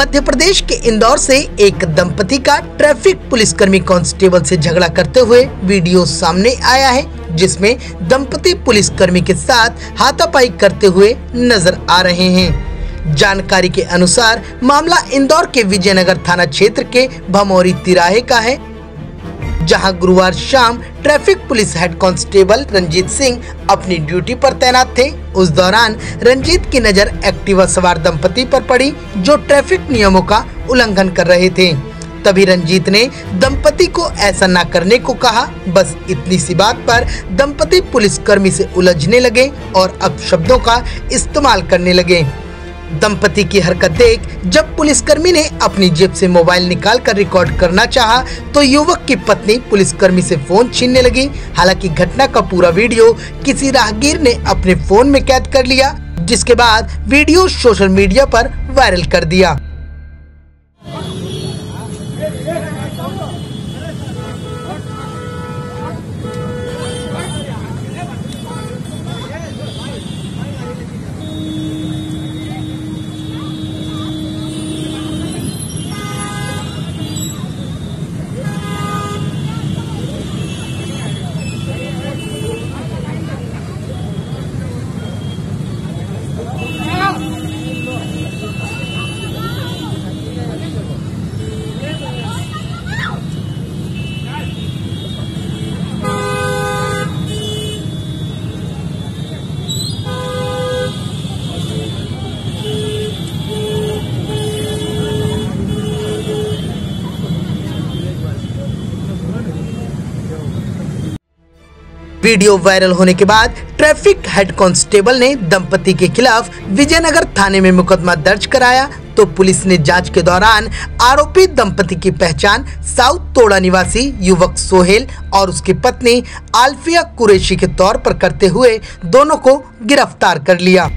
मध्य प्रदेश के इंदौर से एक दंपति का ट्रैफिक पुलिसकर्मी कांस्टेबल से झगड़ा करते हुए वीडियो सामने आया है, जिसमें दंपति पुलिसकर्मी के साथ हाथापाई करते हुए नजर आ रहे हैं। जानकारी के अनुसार मामला इंदौर के विजयनगर थाना क्षेत्र के भमौरी तिराहे का है, जहां गुरुवार शाम traffic police head constable Ranjit Singh अपनी ड्यूटी पर तैनात थे। उस दौरान रंजीत की नज़र एक्टिवा सवार दंपति पर पड़ी, जो ट्रैफिक नियमों का उल्लंघन कर रहे थे। तभी रंजीत ने दंपति को ऐसा ना करने को कहा। बस इतनी सी बात पर दंपति पुलिसकर्मी से उलझने लगे और अपशब्दों का इस्तेमाल करने लगे। दंपति की हरकत देख जब पुलिसकर्मी ने अपनी जेब से मोबाइल निकालकर रिकॉर्ड करना चाहा, तो युवक की पत्नी पुलिसकर्मी से फोन छीनने लगी। हालांकि घटना का पूरा वीडियो किसी राहगीर ने अपने फोन में कैद कर लिया, जिसके बाद वीडियो सोशल मीडिया पर वायरल कर दिया। वीडियो वायरल होने के बाद ट्रैफिक हेड कांस्टेबल ने दंपति के खिलाफ विजयनगर थाने में मुकदमा दर्ज कराया, तो पुलिस ने जांच के दौरान आरोपी दंपति की पहचान साउथ तोड़ा निवासी युवक सोहेल और उसकी पत्नी अलफिया कुरैशी के तौर पर करते हुए दोनों को गिरफ्तार कर लिया।